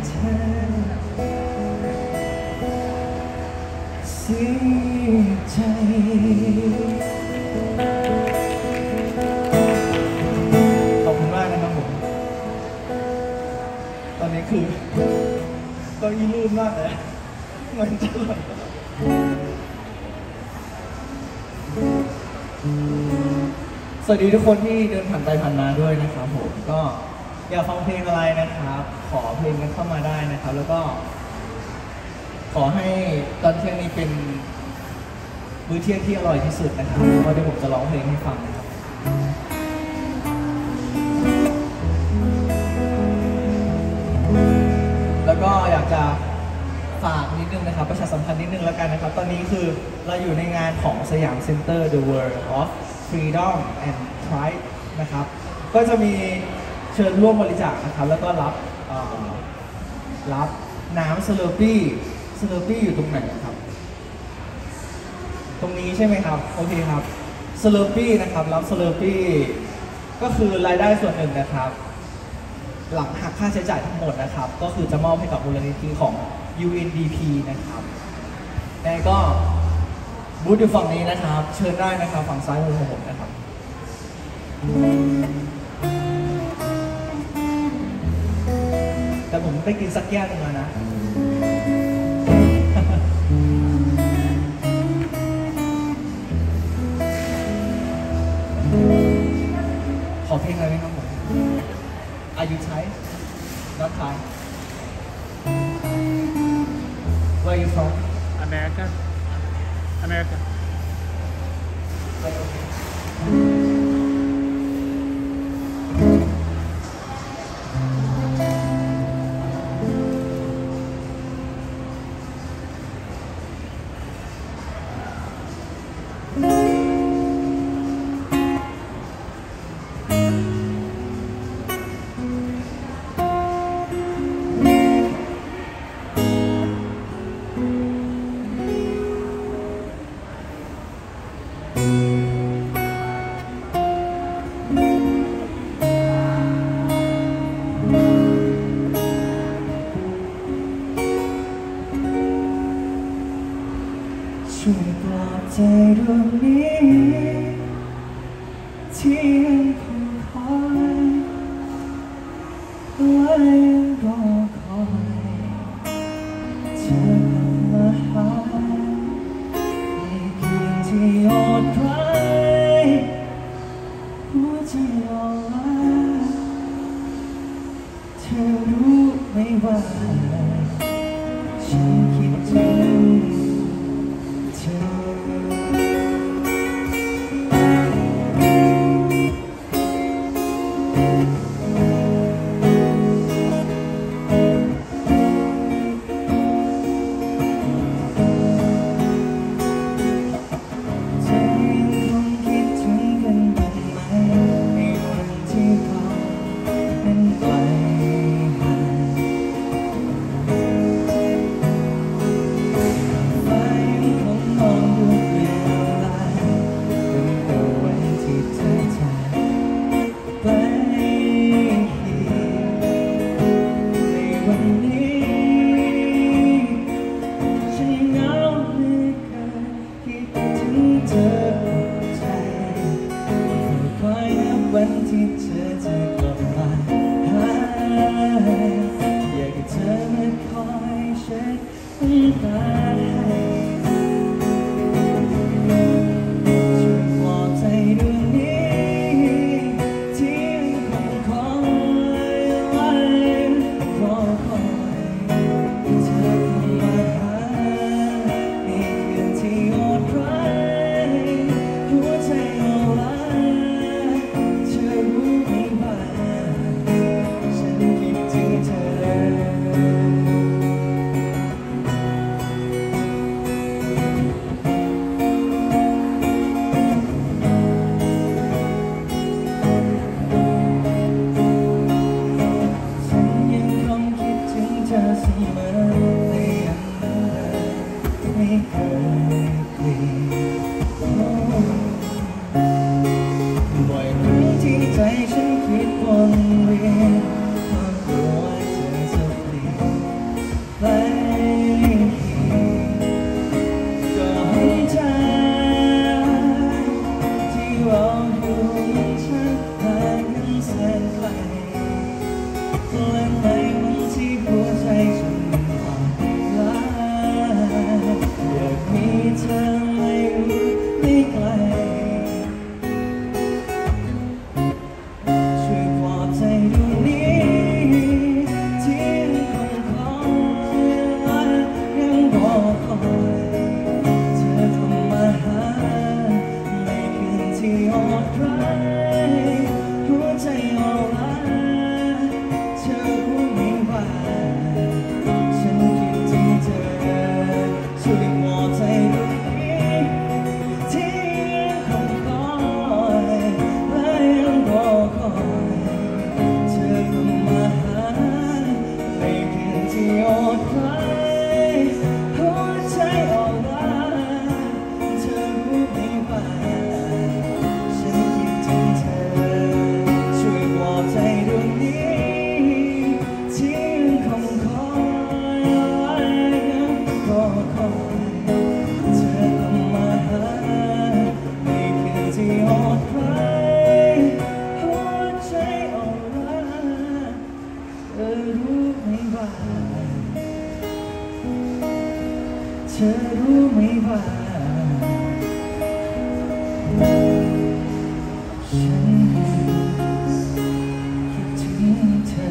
เสียใจขอบคุณมากนะครับผมตอนนี้คือก็อีรูดมากเลยมันจะหล่นสวัสดีทุกคนที่เดินผ่านไปผ่านมาด้วยนะครับผมก็อยากฟังเพลงอะไรนะครับขอเพลงกันเข้ามาได้นะครับแล้วก็ขอให้ตอนเที่ยงนี้เป็นมื้อเที่ยงที่อร่อยที่สุดนะครับเพราะเดี๋ยวผมจะร้องเพลงให้ฟังนะครับแล้วก็อยากจะฝากนิดนึงนะครับประชาสัมพันธ์นิดนึงแล้วกันนะครับตอนนี้คือเราอยู่ในงานของสยามเซ็นเตอร์ The World of Freedom and Pride นะครับก็จะมีเชิญร่วมบริจาคนะครับแล้วก็รับน้ำสเลอร์ปี้อยู่ตรงไหนครับตรงนี้ใช่ไหมครับโอเคครับสเลอร์ปี้นะครับรับสเลอร์ปี้ก็คือรายได้ส่วนหนึ่งนะครับหลังหักค่าใช้จ่ายทั้งหมดนะครับก็คือจะมอบให้กับมูลนิธิของ UNDP นะครับแต่ก็บูธอยู่ฝั่งนี้นะครับเชิญได้นะครับฝั่งซ้ายมือของผมนะครับแต่ผมไปกินสักแก้วหนึ่งมานะขอเพลงอะไรไหมครับผม Are you Thai? Not Thai. Where are you from? America. Okay.ช่วยปลอบใจดวงนี้ที่ยังคงคอยและยังรอคอยเธอกลับมาหาในคืนที่อดไว้หัวใจอ่อนล้าเธอรู้ไหมว่าฉันคิดถึง ที่อดไว้หัวใจอ่อนล้าเธอรู้ไหมว่าฉันคิดถึงเธอช่วยบอกใจดวงนี้ที่คงคอยไว้ก็คอยเธอต้องมาหาในคืนที่อดไว้หัวใจอ่อนล้าเธอรู้ไหมว่าเธอรู้ไหมว่าฉันคิดถึงเธอฉันคิดถึงเธอ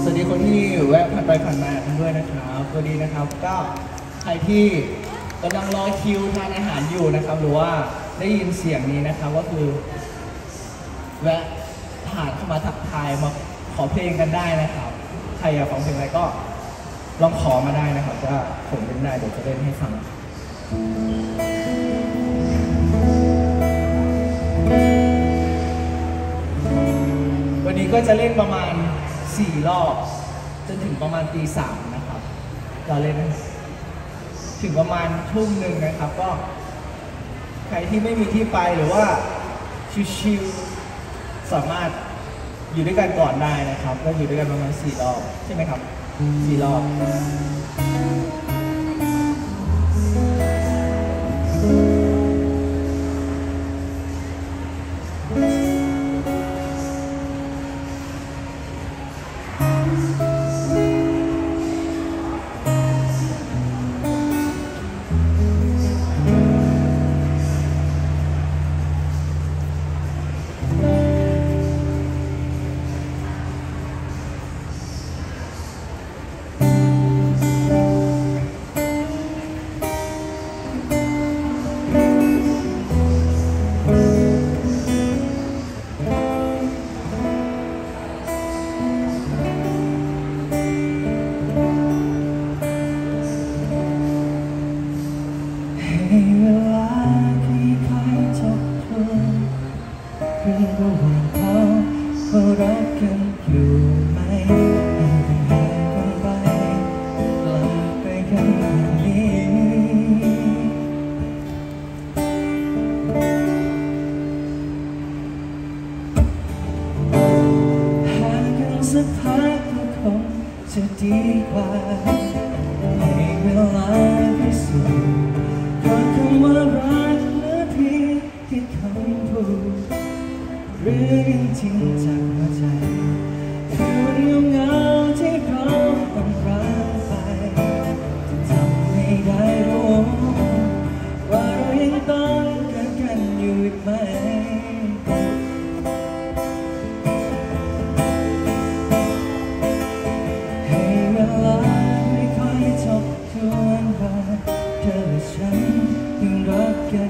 สวัสดีคนที่แวะผ่านไปผ่านมากันด้วยนะครับสวัสดีนะครับก็ใครที่กำลังรอคิวทานอาหารอยู่นะครับหรือว่าได้ยินเสียงนี้นะครับก็คือแวะผ่านเข้ามาทักทายมาขอเพลงกันได้นะครับใครอยากฟังเพลงอะไรก็ลองขอมาได้นะครับถ้าผมเล่นได้เดี๋ยวจะเล่นให้ฟังวันนี้ก็จะเล่นประมาณ4รอบจนถึงประมาณตี 3นะครับเราเล่นถึงประมาณ19:00นะครับก็ใครที่ไม่มีที่ไปหรือว่าชิวๆสามารถอยู่ด้วยกันก่อนได้นะครับก็อยู่ด้วยกันประมาณ4รอบใช่ไหมครับ4รอบกั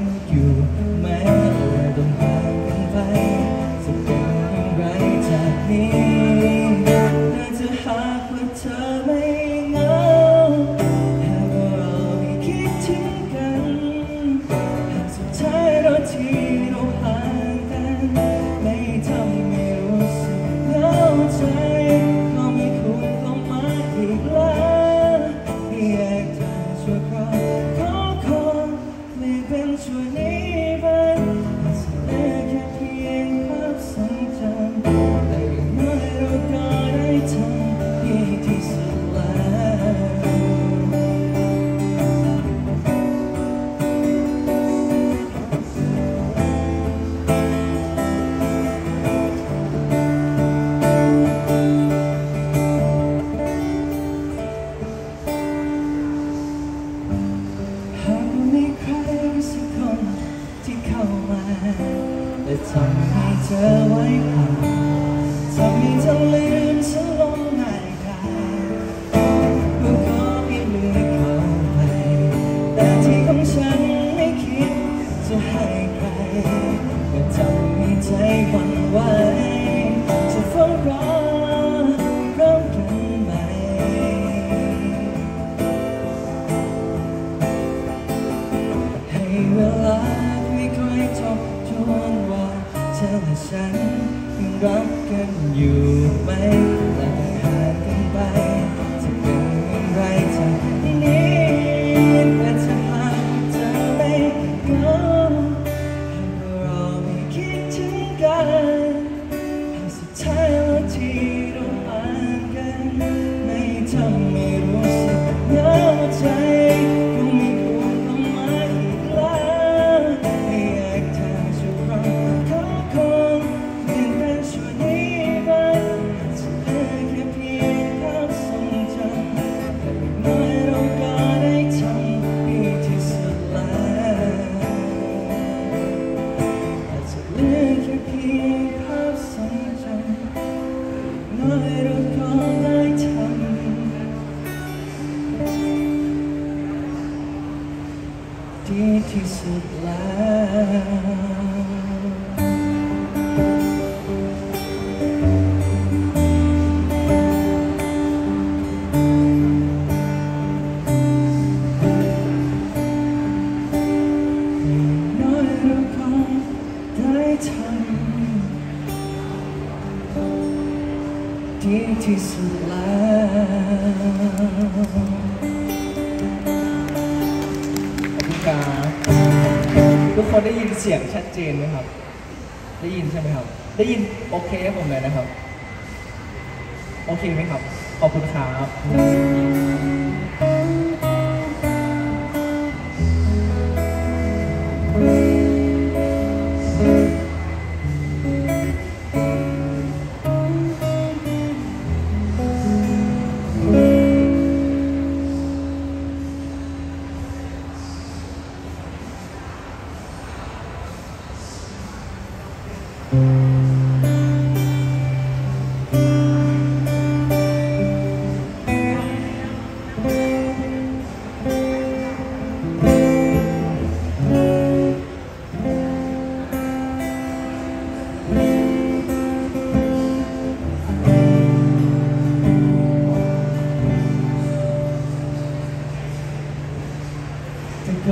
นอยู่แม้ว่าต้องห่างกันไปจะเป็นอย่างไร อยู่ไม่ไกลห่างกันไปจะเป็นอย่างไรเธอไม่นิดแต่ถ้าหากเธอไม่เหงาให้เราไม่คิดถึงกันให้สุดท้ายวันที่เราห่างกันไม่ทำให้รู้สึกเหงาใจดีที่สุดแล้วดีที่สุดแล้วทุกคนได้ยินเสียงชัดเจนไหมครับได้ยินใช่ไหมครับได้ยินโอเคให้ผมเลยนะครับโอเคไหมครับขอบคุณครับ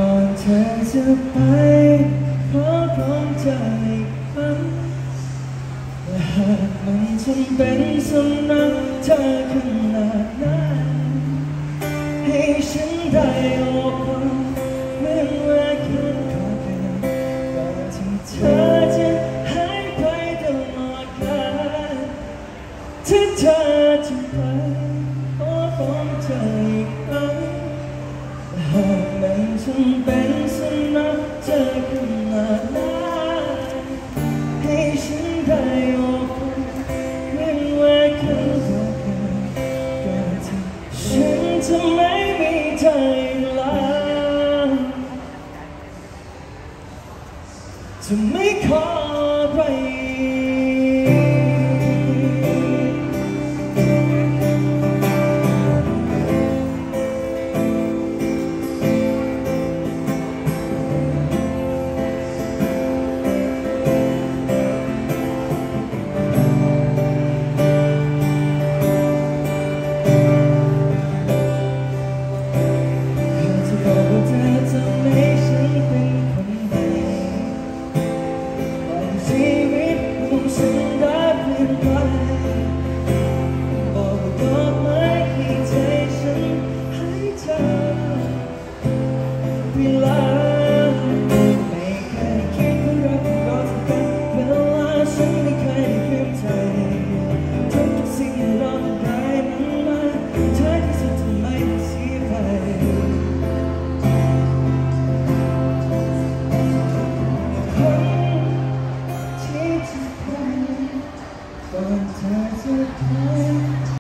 ก่อนเธอจะไปขอพร้อมใจฝันและหากมันจำเป็นสำหรับเธอขนาดนั้นให้ฉันได้ออกมาเหมือนว่าคืนก่อนเป็นก่อนที่เธอจะหายไปตลอดกาลที่เธอจะไปขอพร้อมใจฝันและหากมันจำเป็นสำหรับเธอขนาดนั้นให้ฉันได้ออกมาเหมือนว่าคืนก่อนเป็นก่อนที่ฉันจะไม่มีเธออีกแล้วจะไม่ขออะไรWe love